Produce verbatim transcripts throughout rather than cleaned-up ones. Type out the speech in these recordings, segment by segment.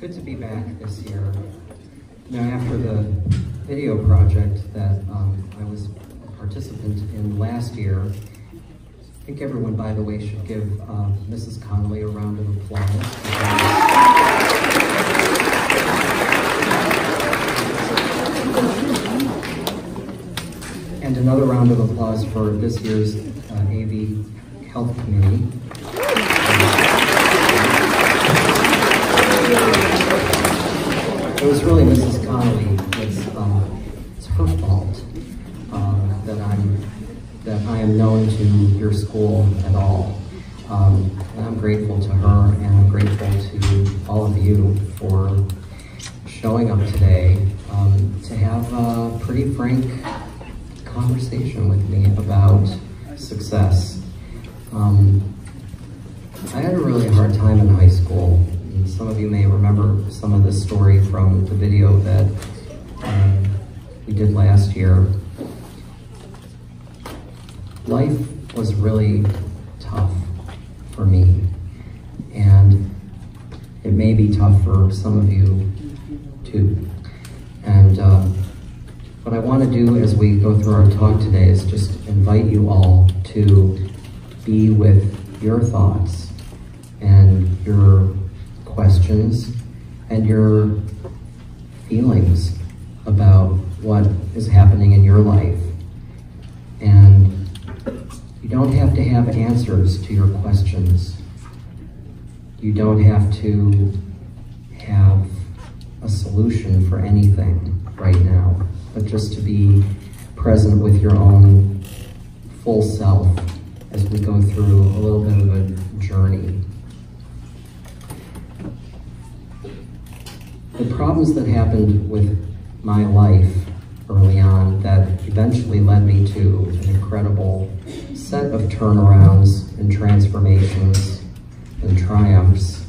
good to be back this year. You know, after the video project that um, I was a participant in last year, I think everyone, by the way, should give uh, Missus Connolly a round of applause. And another round of applause for this year's uh, A V Health Committee. It was really Missus Connolly. It's, um, it's her fault uh, that I'm that I am known to your school at all. Um, and I'm grateful to her, and I'm grateful to all of you for showing up today um, to have a pretty frank conversation with me about success. Um, I had a really hard time in high school. Some of you may remember some of the story from the video that uh, we did last year. Life was really tough for me, and it may be tough for some of you too. And uh, what I want to do as we go through our talk today is just invite you all to be with your thoughts and your questions and your feelings about what is happening in your life. And you don't have to have answers to your questions. You don't have to have a solution for anything right now, but just to be present with your own full self as we go through a little bit of a journey. The problems that happened with my life early on that eventually led me to an incredible set of turnarounds and transformations and triumphs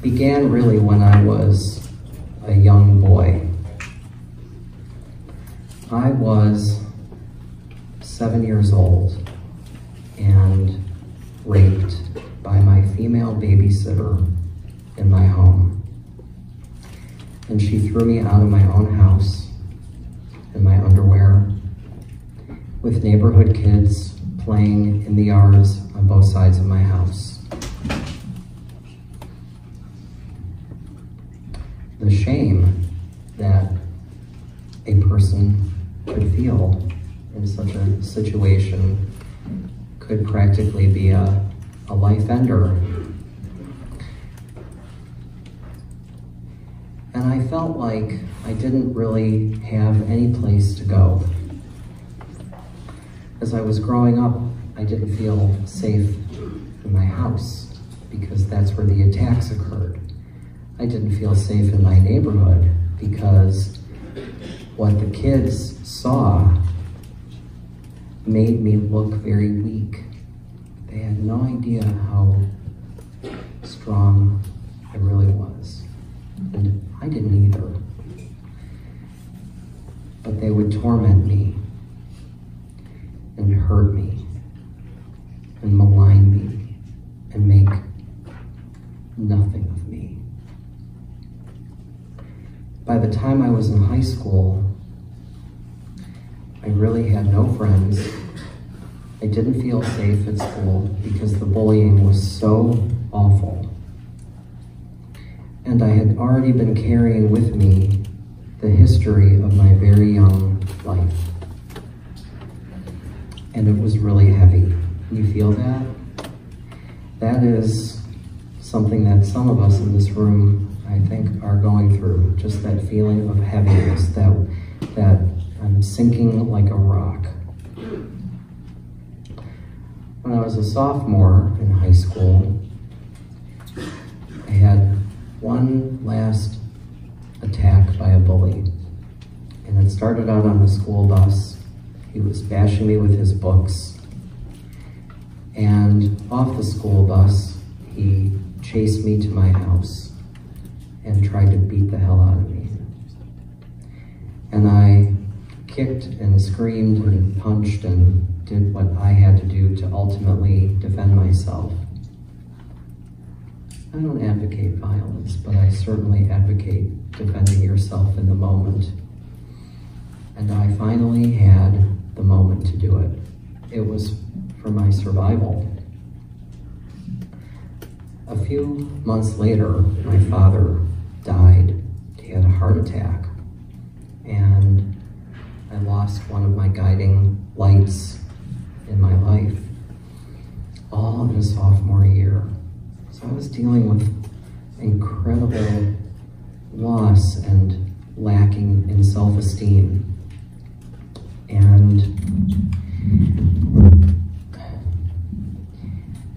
began really when I was a young boy. I was seven years old and raped by my female babysitter in my home. And she threw me out of my own house in my underwear with neighborhood kids playing in the yards on both sides of my house. The shame that a person could feel in such a situation could practically be a, a life ender. And I felt like I didn't really have any place to go. As I was growing up, I didn't feel safe in my house because that's where the attacks occurred. I didn't feel safe in my neighborhood because what the kids saw made me look very weak. They had no idea how strong I really was. And I didn't either. But they would torment me and hurt me and malign me and make nothing of me. By the time I was in high school, I really had no friends. I didn't feel safe at school because the bullying was so awful. And I had already been carrying with me the history of my very young life. And it was really heavy. You feel that? That is something that some of us in this room, I think, are going through. Just that feeling of heaviness, that, that I'm sinking like a rock. When I was a sophomore in high school, I had one last attack by a bully. And it started out on the school bus. He was bashing me with his books. And off the school bus, he chased me to my house and tried to beat the hell out of me. And I kicked and screamed and punched and did what I had to do to ultimately defend myself. I don't advocate violence, but I certainly advocate defending yourself in the moment. And I finally had the moment to do it. It was for my survival. A few months later, my father died. He had a heart attack. And I lost one of my guiding lights in my life, all in a sophomore year. So I was dealing with incredible loss and lacking in self-esteem. And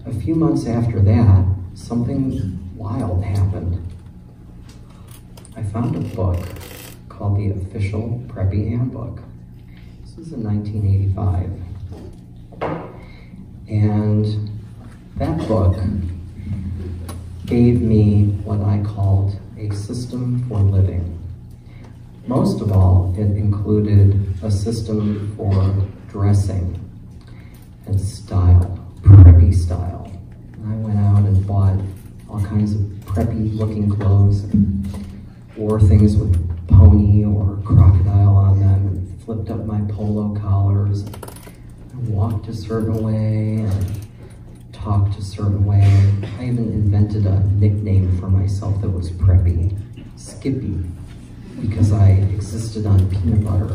a few months after that, something wild happened. I found a book called The Official Preppy Handbook. This was in nineteen eighty-five. And that book gave me what I called a system for living. Most of all, it included a system for dressing and style, preppy style. And I went out and bought all kinds of preppy looking clothes and wore things with pony or crocodile on them and flipped up my polo collars. I walked a certain way and talked a certain way. I even invented a nickname for myself that was preppy, Skippy, because I existed on peanut butter.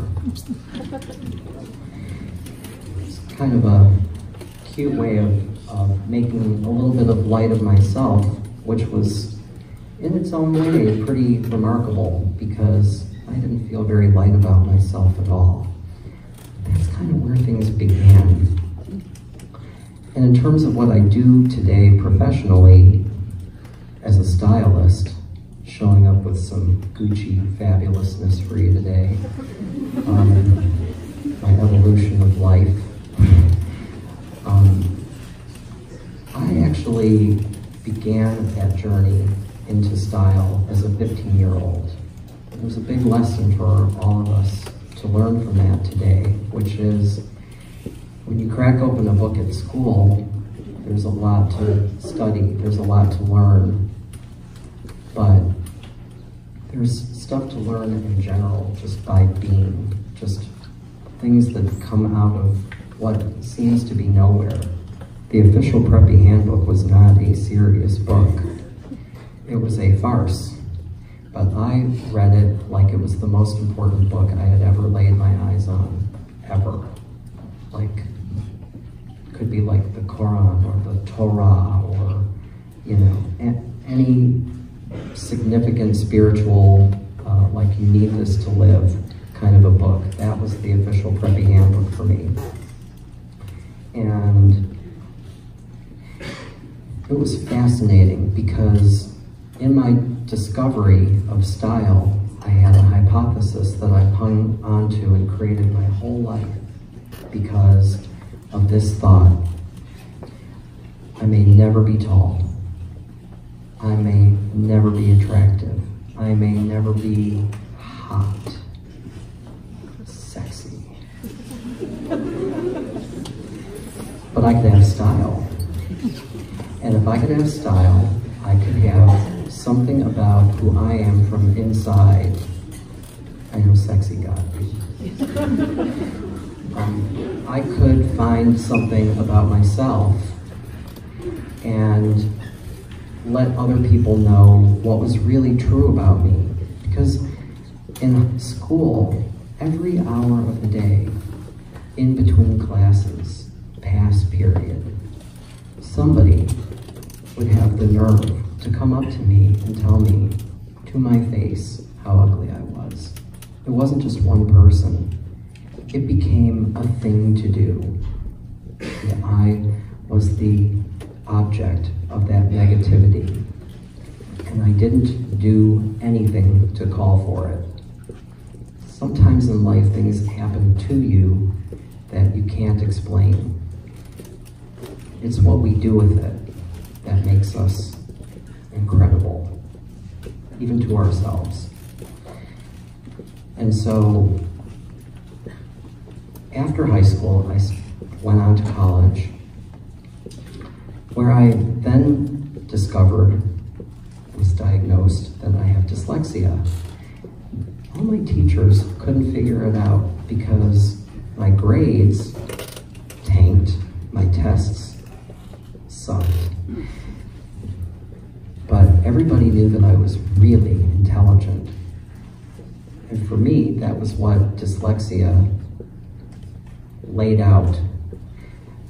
It's kind of a cute way of, of making a little bit of light of myself, which was in its own way pretty remarkable because I didn't feel very light about myself at all. That's kind of where things began. And in terms of what I do today professionally as a stylist, showing up with some Gucci fabulousness for you today. Um, my evolution of life. Um, I actually began that journey into style as a fifteen-year-old. It was a big lesson for all of us to learn from that today, which is when you crack open a book at school, there's a lot to study, there's a lot to learn, but there's stuff to learn in general just by being, just things that come out of what seems to be nowhere. The Official Preppy Handbook was not a serious book. It was a farce, but I read it like it was the most important book I had ever laid my eyes on, ever. Like, it could be like the Quran or the Torah or, you know, any significant spiritual, uh, like you need this to live kind of a book. That was the Official Preppy Handbook for me. And it was fascinating because in my discovery of style, I had a hypothesis that I hung onto and created my whole life because of this thought. I may never be tall. I may never be attractive. I may never be hot, sexy. But I could have style. And if I could have style, I could have something about who I am from inside. I know sexy got me. um, I could find something about myself and let other people know what was really true about me. Because in school, every hour of the day, in between classes, past period, somebody would have the nerve to come up to me and tell me, to my face, how ugly I was. It wasn't just one person. It became a thing to do. And I was the object of that negativity, and I didn't do anything to call for it. Sometimes in life things happen to you that you can't explain. It's what we do with it that makes us incredible, even to ourselves. And so after high school, I went on to college, where I then discovered was diagnosed that I have dyslexia. All my teachers couldn't figure it out because my grades tanked, my tests sucked. But everybody knew that I was really intelligent. And for me, that was what dyslexia laid out.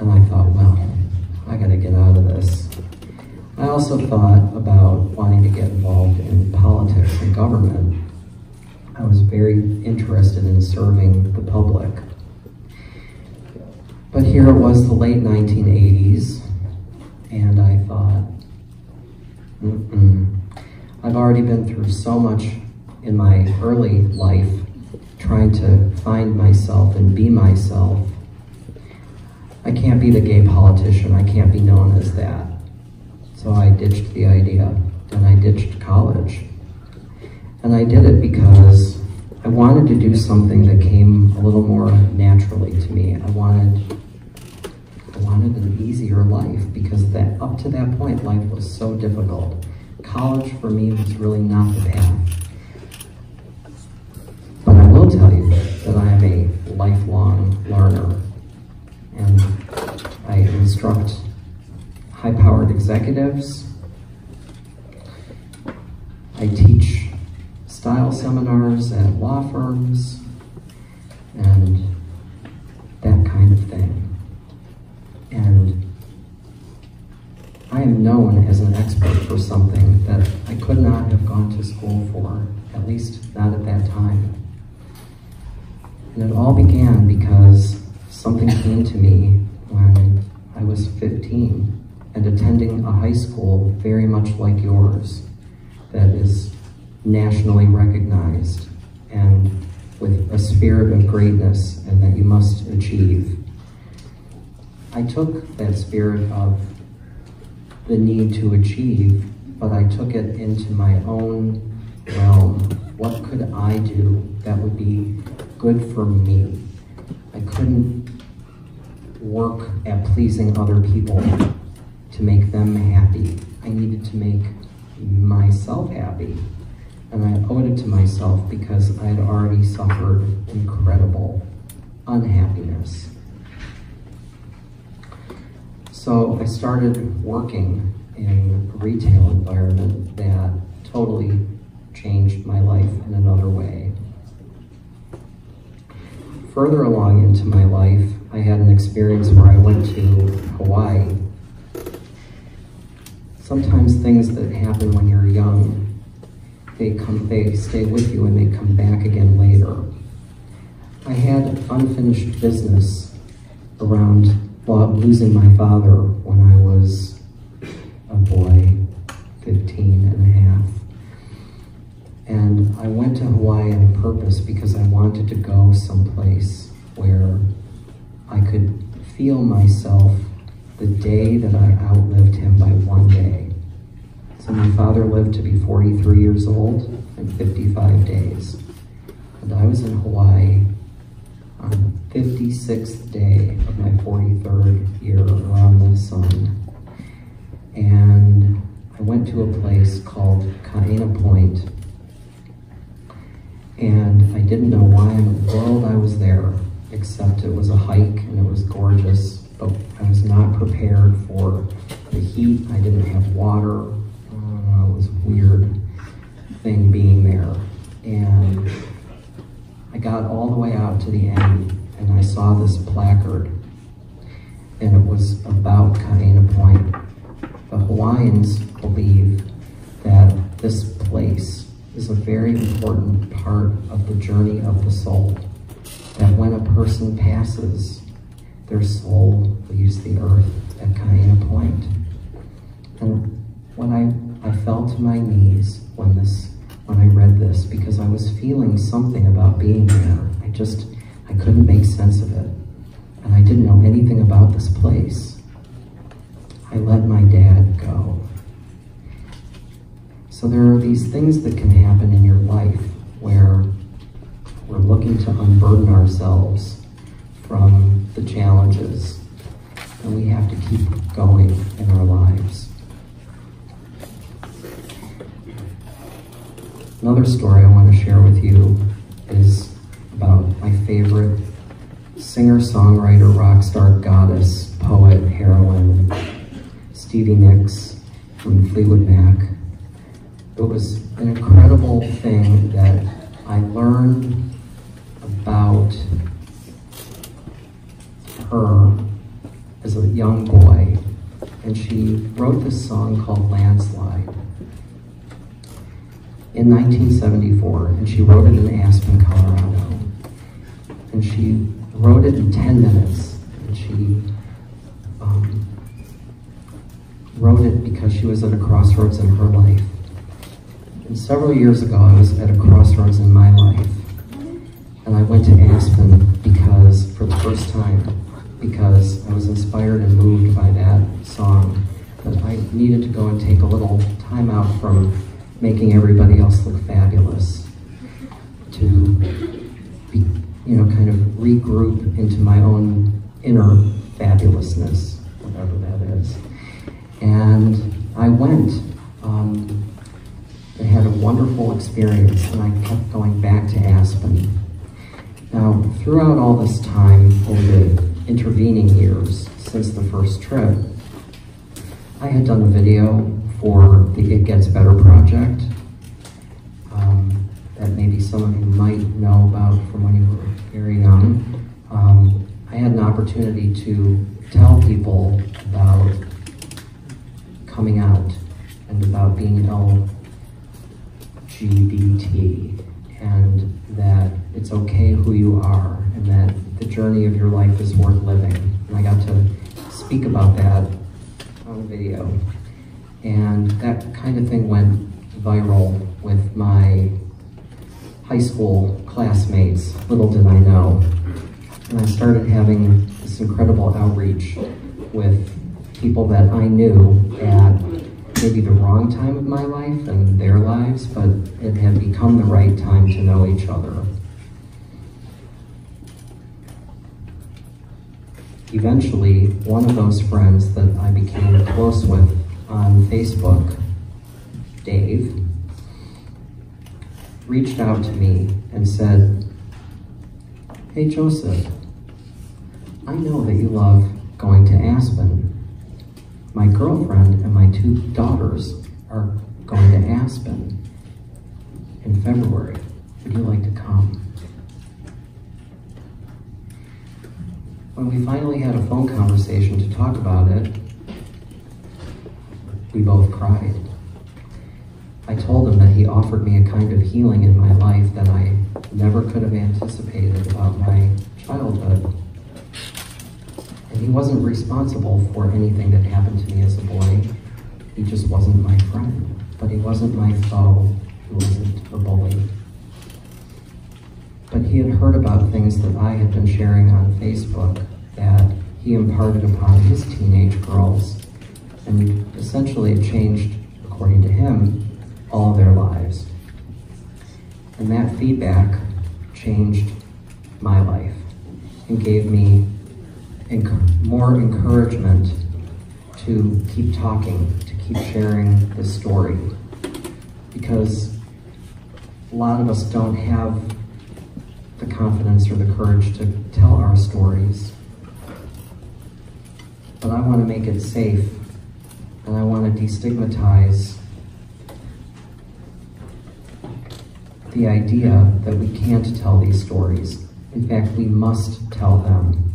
And I thought, well, I gotta get out of this. I also thought about wanting to get involved in politics and government. I was very interested in serving the public. But here it was the late nineteen eighties, and I thought, mm-mm. I've already been through so much in my early life, trying to find myself and be myself. I can't be the gay politician, I can't be known as that. So I ditched the idea, and I ditched college. And I did it because I wanted to do something that came a little more naturally to me. I wanted, I wanted an easier life, because that, up to that point, life was so difficult. College, for me, was really not the path. But I will tell you that I am a lifelong learner, and I instruct high-powered executives. I teach style seminars at law firms and that kind of thing. And I am known as an expert for something that I could not have gone to school for, at least not at that time. And it all began because something came to me when I was fifteen. And attending a high school very much like yours that is nationally recognized and with a spirit of greatness and that you must achieve. I took that spirit of the need to achieve, but I took it into my own realm. What could I do that would be good for me? I couldn't work at pleasing other people to make them happy. I needed to make myself happy. And I owed it to myself because I had already suffered incredible unhappiness. So I started working in a retail environment that totally changed my life in another way. Further along into my life, I had an experience where I went to Hawaii. Sometimes things that happen when you're young, they come, they stay with you and they come back again later. I had unfinished business around losing my father when I was a boy, fifteen and a half. And I went to Hawaii on purpose because I wanted to go someplace where I could feel myself the day that I outlived him by one day. So my father lived to be forty-three years old and fifty-five days. And I was in Hawaii on the fifty-sixth day of my forty-third year around the sun. And I went to a place called Kaena Point. And I didn't know why in the world I was there, except it was a hike and it was gorgeous. Oh, I was not prepared for the heat. I didn't have water. Uh, it was a weird thing being there. And I got all the way out to the end, and I saw this placard, and it was about Kaena Point. The Hawaiians believe that this place is a very important part of the journey of the soul, that when a person passes, their soul leaves the earth at Kaena Point. And when I, I fell to my knees when, this, when I read this, because I was feeling something about being there. I just, I couldn't make sense of it. And I didn't know anything about this place. I let my dad go. So there are these things that can happen in your life where we're looking to unburden ourselves from the challenges, and we have to keep going in our lives. Another story I want to share with you is about my favorite singer-songwriter, rock star, goddess, poet, heroine, Stevie Nicks from Fleetwood Mac. It was an incredible thing that I learned about her as a young boy, and she wrote this song called Landslide in nineteen seventy-four, and she wrote it in Aspen, Colorado, and she wrote it in ten minutes, and she um, wrote it because she was at a crossroads in her life. And several years ago, I was at a crossroads in my life, and I went to Aspen because, for the first time, because I was inspired and moved by that song, that I needed to go and take a little time out from making everybody else look fabulous to, be, you know, kind of regroup into my own inner fabulousness, whatever that is. And I went, um, I had a wonderful experience, and I kept going back to Aspen. Now, throughout all this time, over the intervening years since the first trip, I had done a video for the It Gets Better project um, that maybe some of you might know about from when you were very young. Um, I had an opportunity to tell people about coming out and about being L G B T, and that it's okay who you are, and that the journey of your life is worth living. And I got to speak about that on video. And that kind of thing went viral with my high school classmates, little did I know. And I started having this incredible outreach with people that I knew at maybe the wrong time of my life and their lives, but it had become the right time to know each other. Eventually, one of those friends that I became close with on Facebook, Dave, reached out to me and said, "Hey Joseph, I know that you love going to Aspen. My girlfriend and my two daughters are going to Aspen in February. Would you like to come?" When we finally had a phone conversation to talk about it, we both cried. I told him that he offered me a kind of healing in my life that I never could have anticipated about my childhood. And he wasn't responsible for anything that happened to me as a boy. He just wasn't my friend, but he wasn't my foe. He wasn't a bully. But he had heard about things that I had been sharing on Facebook that he imparted upon his teenage girls, and essentially it changed, according to him, all their lives. And that feedback changed my life and gave me enc- more encouragement to keep talking, to keep sharing this story, because a lot of us don't have the confidence or the courage to tell our stories. But I want to make it safe, and I want to destigmatize the idea that we can't tell these stories. In fact, we must tell them,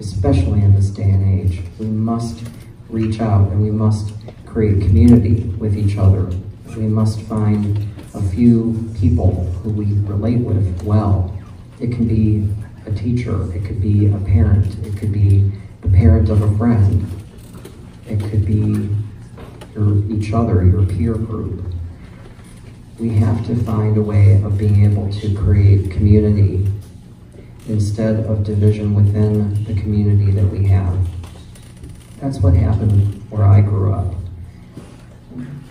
especially in this day and age. We must reach out, and we must create community with each other. We must find a few people who we relate with well. It can be a teacher, it could be a parent, it could be the parent of a friend, it could be your, each other, your peer group. We have to find a way of being able to create community instead of division within the community that we have. That's what happened where I grew up.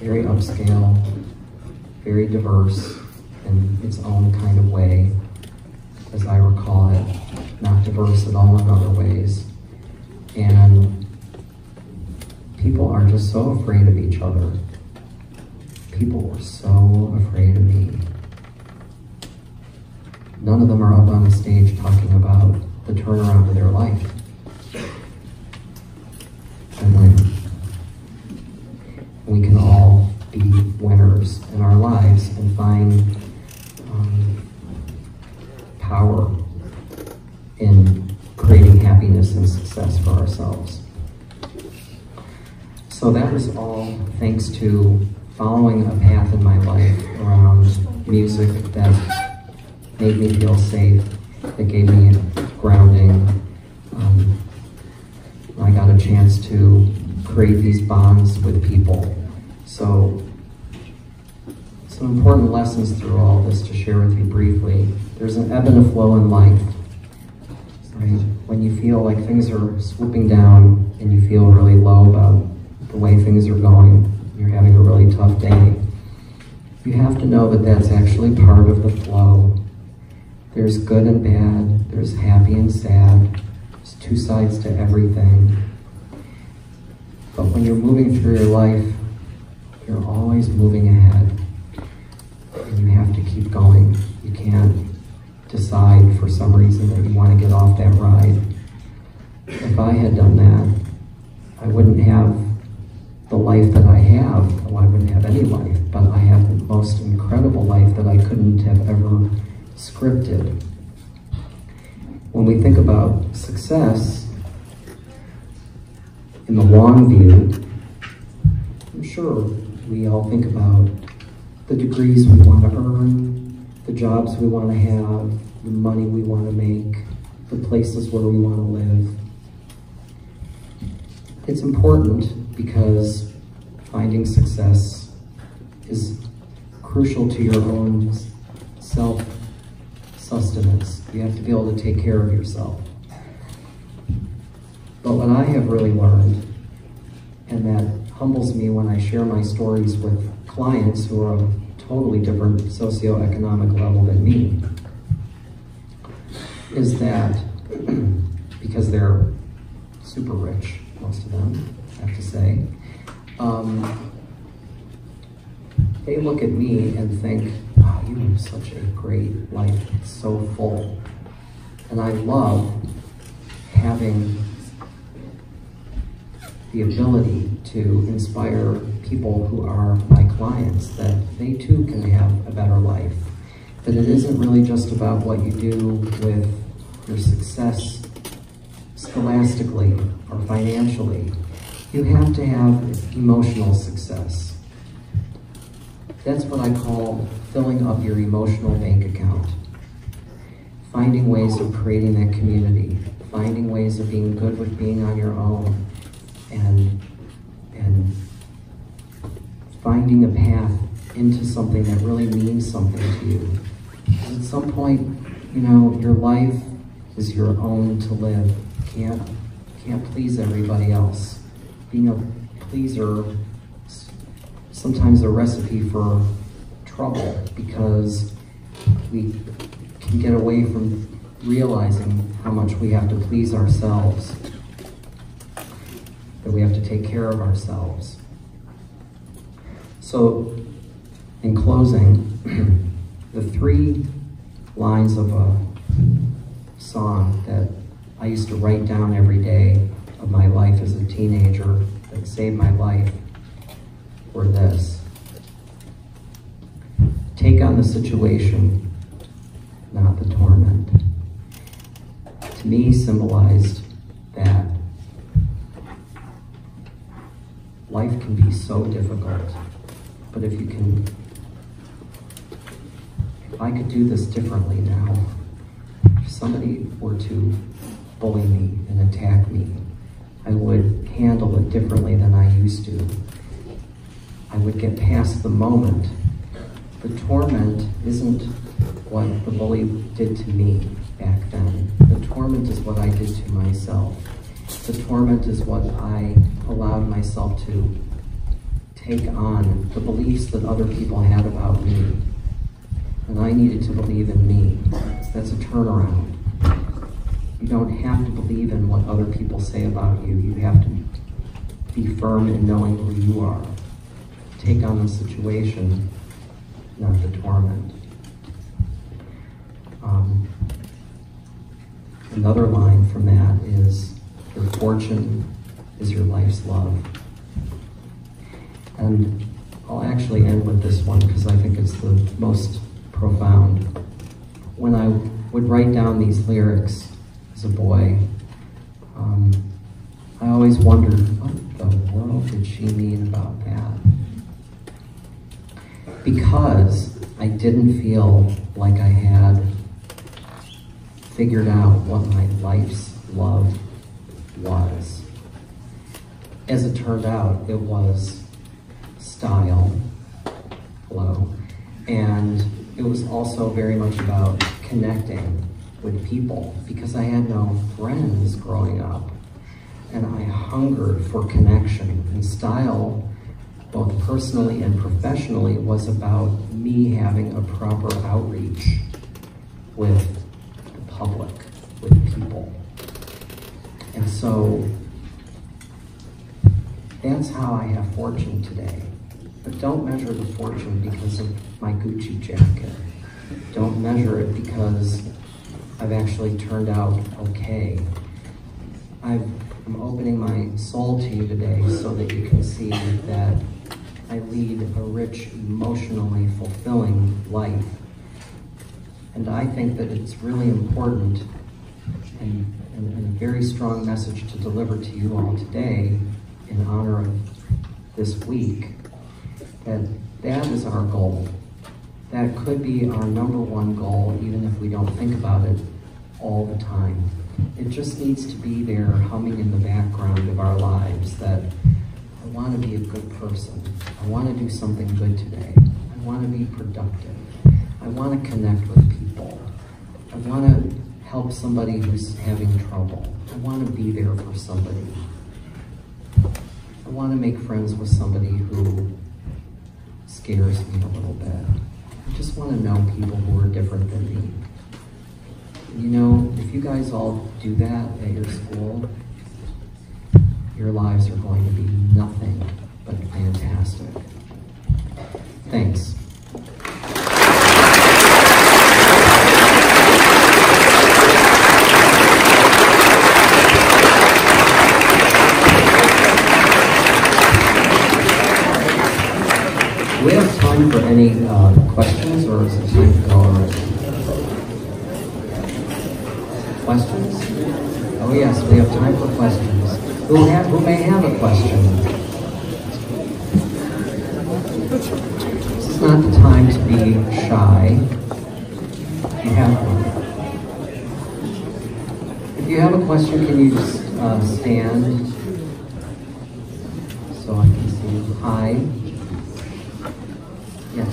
Very upscale, very diverse in its own kind of way, as I recall it, not diverse at all in other ways. And people are just so afraid of each other. People were so afraid of me. none of them are up on a stage talking about the turnaround of their life. And when we can all be winners in our lives and find um, power in creating happiness and success for ourselves. So that was all thanks to following a path in my life around music that made me feel safe, that gave me grounding. Um, I got a chance to create these bonds with people. So some important lessons through all this to share with you briefly. There's an ebb and a flow in life. Right? When you feel like things are swooping down and you feel really low about the way things are going, you're having a really tough day, you have to know that that's actually part of the flow. There's good and bad, there's happy and sad, there's two sides to everything. But when you're moving through your life, you're always moving ahead, and you have to keep going. You can't decide for some reason that you want to get off that ride. If I had done that, I wouldn't have the life that I have. Well, I wouldn't have any life, but I have the most incredible life that I couldn't have ever scripted. When we think about success in the long view, I'm sure we all think about the degrees we want to earn, the jobs we want to have, the money we want to make, the places where we want to live. It's important, because finding success is crucial to your own self-sustenance. You have to be able to take care of yourself. But what I have really learned, and that humbles me when I share my stories with clients who are of a totally different socioeconomic level than me, is that because they're super rich, most of them, I have to say, um, they look at me and think, wow, you have such a great life, it's so full. And I love having the ability to inspire people who are my clients, that they too can have a better life, that it isn't really just about what you do with your success scholastically or financially. You have to have emotional success. That's what I call filling up your emotional bank account. Finding ways of creating that community, finding ways of being good with being on your own, and, and finding a path into something that really means something to you. At some point, you know, your life is your own to live. Can't, can't please everybody else. Being a pleaser is sometimes a recipe for trouble, because we can get away from realizing how much we have to please ourselves, that we have to take care of ourselves. So, in closing, the three lines of a song that I used to write down every day of my life as a teenager that saved my life were this. Take on the situation, not the torment. To me, symbolized that life can be so difficult, but if you can, if I could do this differently now, if somebody were to bully me and attack me, I would handle it differently than I used to. I would get past the moment. The torment isn't what the bully did to me back then. The torment is what I did to myself. The torment is what I allowed myself to take on, the beliefs that other people had about me. And I needed to believe in me. That's a turnaround. You don't have to believe in what other people say about you. You have to be firm in knowing who you are. Take on the situation, not the torment. Um, another line from that is, your fortune is your life's love. And I'll actually end with this one because I think it's the most profound. When I would write down these lyrics as a boy, um, I always wondered, what the world did she mean about that? Because I didn't feel like I had figured out what my life's love was. As it turned out, it was style, hello, and it was also very much about connecting with people because I had no friends growing up, and I hungered for connection. And style, both personally and professionally, was about me having a proper outreach with the public, with people. And so that's how I have fortune today. But don't measure the fortune because of my Gucci jacket. Don't measure it because I've actually turned out okay. I've, I'm opening my soul to you today so that you can see that I lead a rich, emotionally fulfilling life. And I think that it's really important and, and, and a very strong message to deliver to you all today in honor of this week, that that is our goal. That could be our number one goal, even if we don't think about it all the time. It just needs to be there humming in the background of our lives, that I want to be a good person. I want to do something good today. I want to be productive. I want to connect with people. I want to help somebody who's having trouble. I want to be there for somebody. I want to make friends with somebody who scares me a little bit. I just want to know people who are different than me. You know, if you guys all do that at your school, your lives are going to be nothing but fantastic. Thanks. Do we have time for any uh, questions, or is it time to go already? Questions? Oh yes, we have time for questions. Who, have, who may have a question? This is not the time to be shy. You have one. If you have a question, can you just uh, stand so I can see you? Hi. Yes.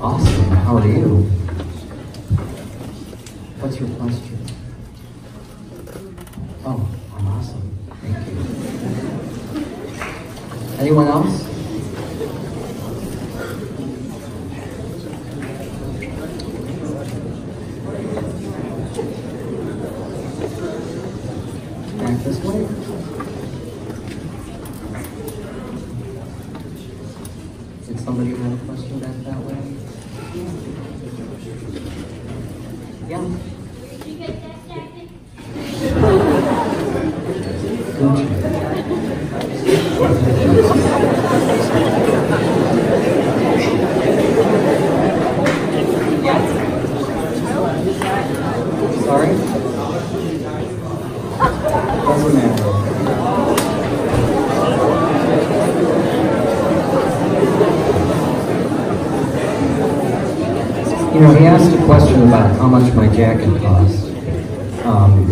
Awesome. How are you? What's your question? Oh, I'm awesome. Thank you. Anyone else? Back this way. Somebody have a question back that way? Yeah? Did you get that jacket? Yes. Sorry? Doesn't matter. You know, he asked a question about how much my jacket cost, um,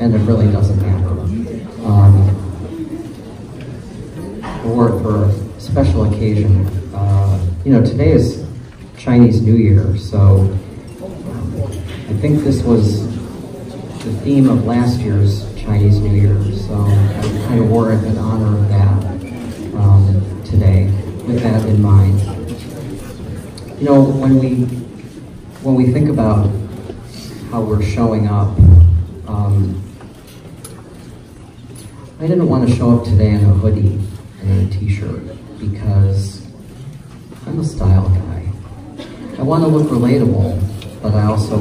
and it really doesn't matter. Um, or for a special occasion, uh, you know, today is Chinese New Year, so I think this was the theme of last year's Chinese New Year, so I kind of wore it in honor of that um, today, with that in mind. You know, when we when we think about how we're showing up, um, I didn't want to show up today in a hoodie and a t-shirt because I'm a style guy. I want to look relatable, but I also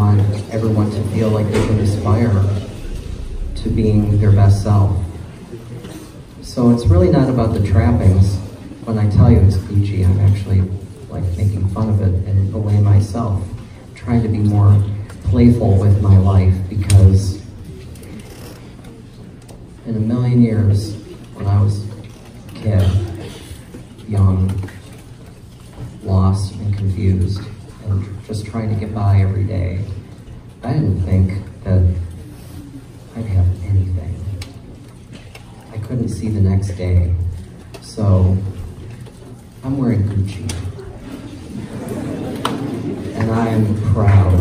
want everyone to feel like they can aspire to being their best self. So it's really not about the trappings. When I tell you it's Gucci, I'm actually like making fun of it in a way myself, trying to be more playful with my life, because in a million years, when I was a kid, young, lost and confused, and just trying to get by every day, I didn't think that I'd have anything. I couldn't see the next day, so I'm wearing Gucci. And I am proud.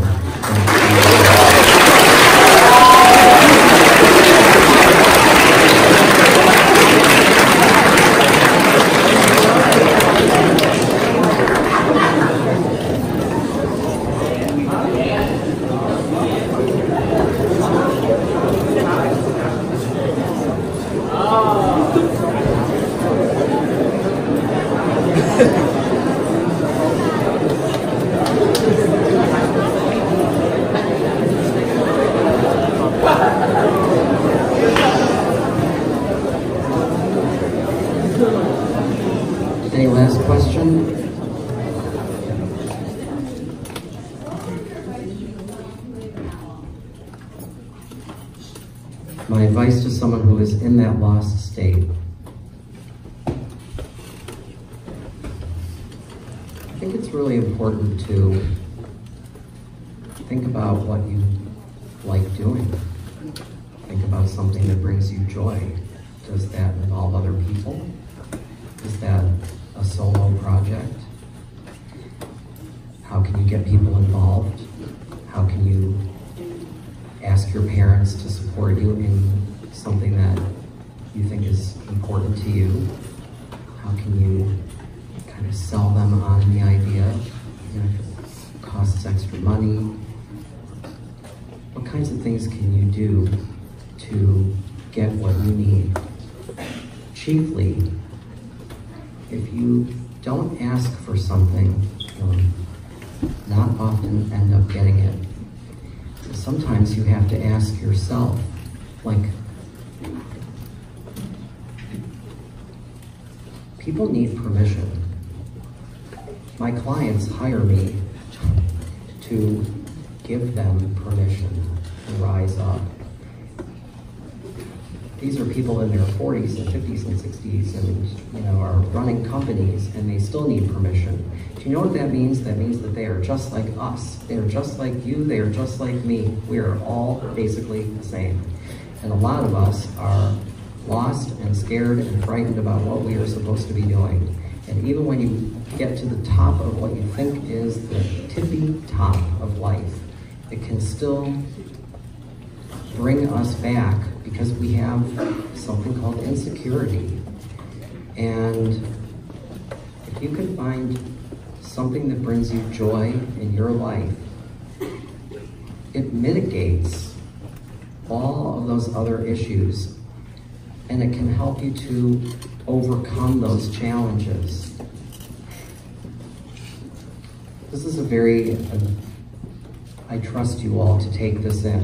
In that lost state, I think it's really important to think about what you like doing. Think about something that brings you joy. Does that involve other people? Is that a solo project? How can you get people involved? How can you ask your parents to support you in something that you think is important to you? How can you kind of sell them on the idea? You know, if it costs extra money, what kinds of things can you do to get what you need? Chiefly, if you don't ask for something, you'll not often end up getting it. So sometimes you have to ask yourself, like, people need permission. My clients hire me to give them permission to rise up. These are people in their forties and fifties and sixties and, you know, are running companies, and they still need permission. Do you know what that means? That means that they are just like us. They are just like you. They are just like me. We are all basically the same. And a lot of us are lost and scared and frightened about what we are supposed to be doing. And even when you get to the top of what you think is the tippy top of life, it can still bring us back, because we have something called insecurity. And if you can find something that brings you joy in your life, it mitigates all of those other issues, and it can help you to overcome those challenges. This is a very, uh, I trust you all to take this in.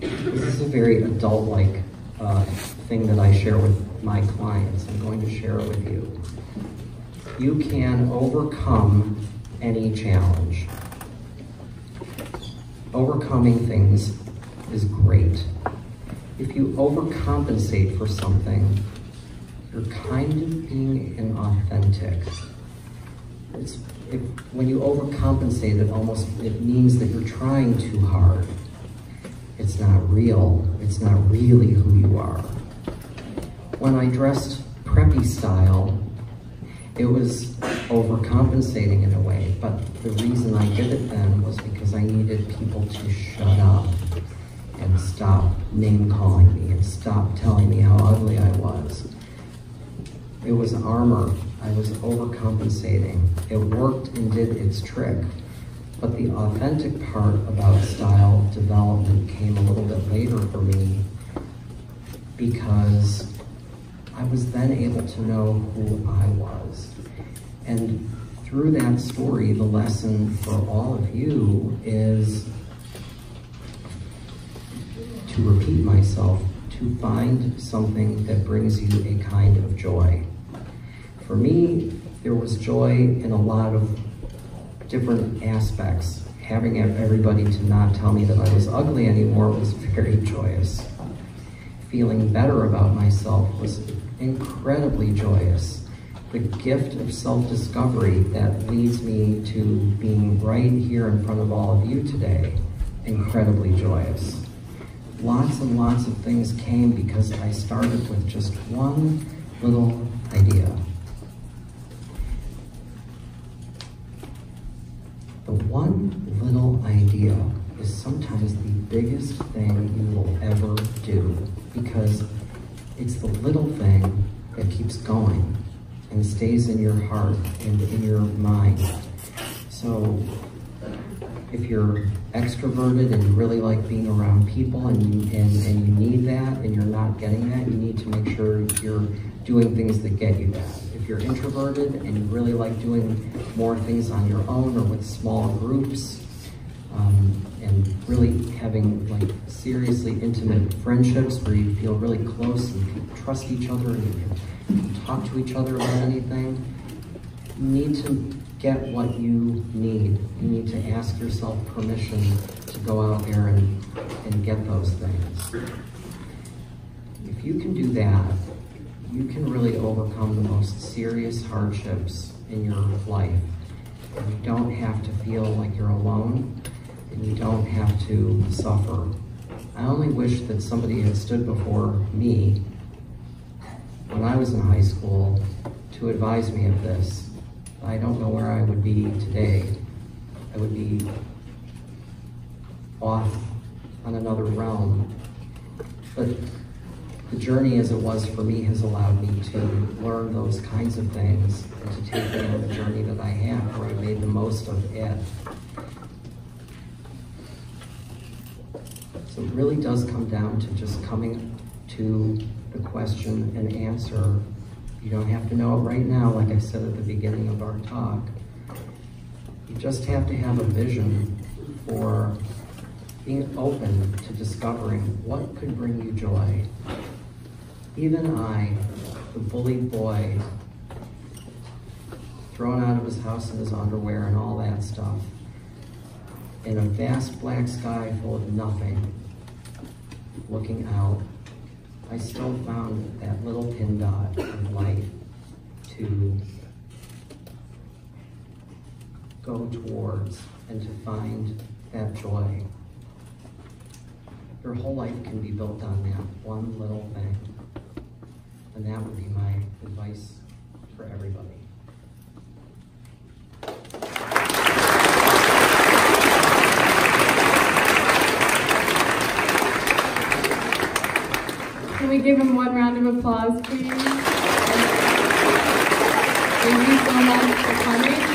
This is a very adult-like uh, thing that I share with my clients. I'm going to share it with you. You can overcome any challenge. Overcoming things is great. If you overcompensate for something, you're kind of being inauthentic. It's, if, when you overcompensate, it almost it means that you're trying too hard. It's not real. It's not really who you are. When I dressed preppy style, it was overcompensating in a way, but the reason I did it then was because I needed people to shut up and stop name-calling me and stop telling me how ugly I was. It was armor. I was overcompensating. It worked and did its trick. But the authentic part about style development came a little bit later for me, because I was then able to know who I was. And through that story, the lesson for all of you is to repeat myself, to find something that brings you a kind of joy. For me, there was joy in a lot of different aspects. Having everybody to not tell me that I was ugly anymore was very joyous. Feeling better about myself was incredibly joyous. The gift of self-discovery that leads me to being right here in front of all of you today, incredibly joyous. Lots and lots of things came because I started with just one little idea. The one little idea is sometimes the biggest thing you will ever do, because it's the little thing that keeps going and stays in your heart and in your mind. So if you're extroverted and you really like being around people and you, and, and you need that and you're not getting that, you need to make sure you're doing things that get you that. If you're introverted and you really like doing more things on your own or with small groups, um, and really having like seriously intimate friendships where you feel really close and you can trust each other and you can talk to each other about anything, you need to get what you need. You need to ask yourself permission to go out there and, and get those things. If you can do that, you can really overcome the most serious hardships in your life. You don't have to feel like you're alone, and you don't have to suffer. I only wish that somebody had stood before me when I was in high school to advise me of this. I don't know where I would be today. I would be off on another realm. But the journey as it was for me has allowed me to learn those kinds of things and to take me on the journey that I have, where I made the most of it. So it really does come down to just coming to the question and answer. You don't have to know it right now, like I said at the beginning of our talk. You just have to have a vision for being open to discovering what could bring you joy. Even I, the bullied boy, thrown out of his house in his underwear and all that stuff, in a vast black sky full of nothing, looking out, I still found that little pin dot of light to go towards and to find that joy. Your whole life can be built on that one little thing. And that would be my advice for everybody. Can we give him one round of applause, please? Thank you so much for coming.